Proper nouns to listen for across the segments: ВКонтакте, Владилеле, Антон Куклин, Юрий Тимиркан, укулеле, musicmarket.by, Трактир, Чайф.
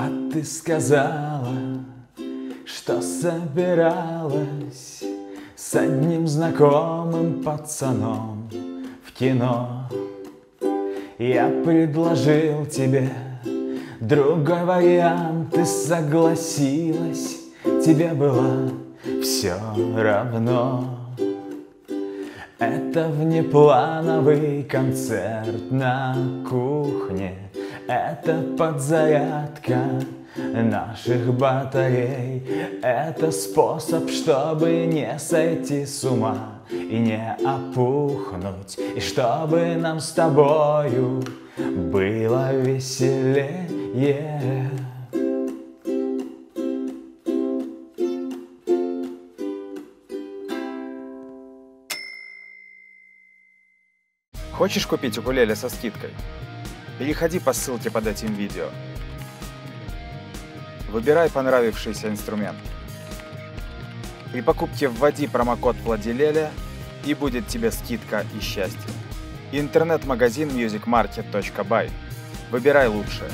А ты сказала, что собиралась с одним знакомым пацаном в кино. Я предложил тебе другой вариант, ты согласилась, тебе было все равно. Это внеплановый концерт на кухне, это подзарядка наших батарей, это способ, чтобы не сойти с ума и не опухнуть, и чтобы нам с тобою было веселее. Хочешь купить укулеле со скидкой? Переходи по ссылке под этим видео. Выбирай понравившийся инструмент. При покупке вводи промокод Владилеле, и будет тебе скидка и счастье. Интернет-магазин musicmarket.by. Выбирай лучшее.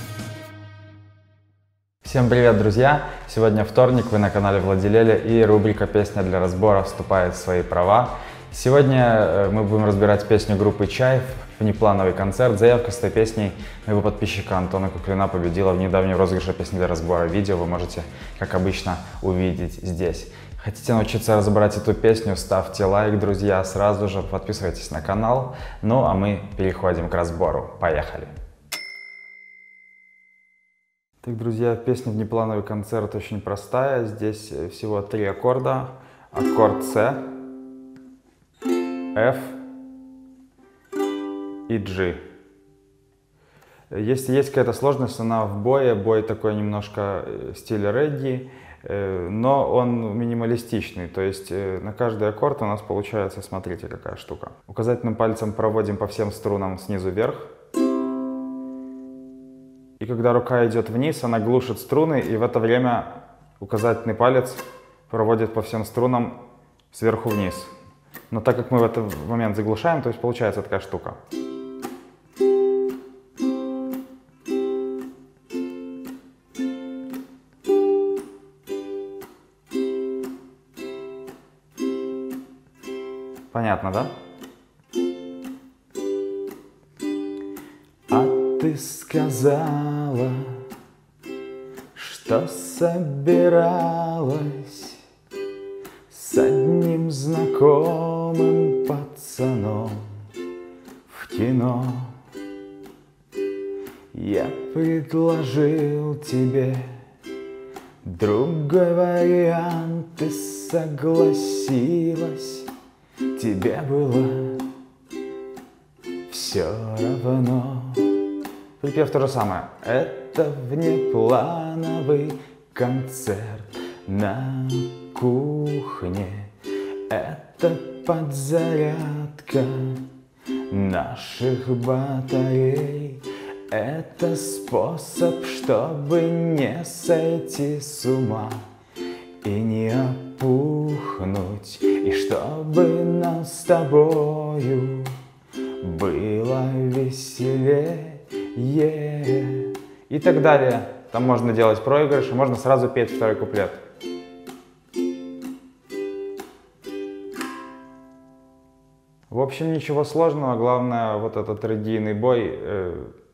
Всем привет, друзья! Сегодня вторник, вы на канале Владилеле, и рубрика «Песня для разбора» вступает в свои права. Сегодня мы будем разбирать песню группы «Чайф» «Внеплановый концерт». Заявка с этой песней моего подписчика Антона Куклина победила в недавнем розыгрыше песни для разбора. Видео вы можете, как обычно, увидеть здесь. Хотите научиться разбирать эту песню? Ставьте лайк, друзья, сразу же подписывайтесь на канал. Ну а мы переходим к разбору. Поехали! Так, друзья, песня «Внеплановый концерт» очень простая. Здесь всего три аккорда. Аккорд С, F и G. Если есть какая-то сложность, она в бое. Бой такой немножко в стиле регги, но он минималистичный. То есть на каждый аккорд у нас получается, смотрите, какая штука. Указательным пальцем проводим по всем струнам снизу вверх. И когда рука идет вниз, она глушит струны, и в это время указательный палец проводит по всем струнам сверху вниз. Но так как мы в этот момент заглушаем, то есть получается такая штука. Понятно, да? А ты сказала, что собиралась с одним знакомым пацаном в кино. Я предложил тебе другой вариант, ты согласилась, тебе было все равно. Припев то же самое. Это внеплановый концерт на кухне, это подзарядка наших батарей, это способ, чтобы не сойти с ума и не опухнуть, и чтобы нам с тобою было веселее, и так далее. Там можно делать проигрыш, и можно сразу петь второй куплет. В общем, ничего сложного, главное вот этот реггийный бой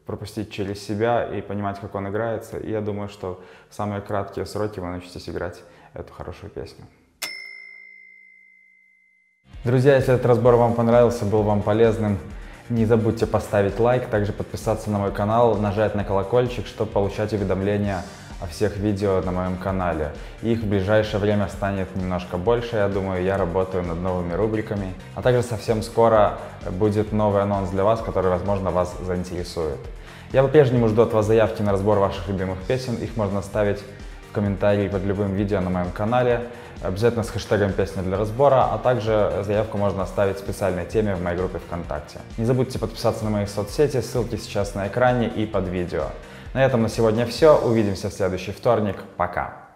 пропустить через себя и понимать, как он играется. И я думаю, что в самые краткие сроки вы научитесь играть эту хорошую песню. Друзья, если этот разбор вам понравился, был вам полезным, не забудьте поставить лайк, также подписаться на мой канал, нажать на колокольчик, чтобы получать уведомления о всех видео на моем канале. Их в ближайшее время станет немножко больше, я думаю, я работаю над новыми рубриками. А также совсем скоро будет новый анонс для вас, который, возможно, вас заинтересует. Я по-прежнему жду от вас заявки на разбор ваших любимых песен, их можно оставить в комментарии под любым видео на моем канале, обязательно с хэштегом «Песня для разбора», а также заявку можно оставить в специальной теме в моей группе ВКонтакте. Не забудьте подписаться на мои соцсети, ссылки сейчас на экране и под видео. На этом на сегодня все. Увидимся в следующий вторник. Пока!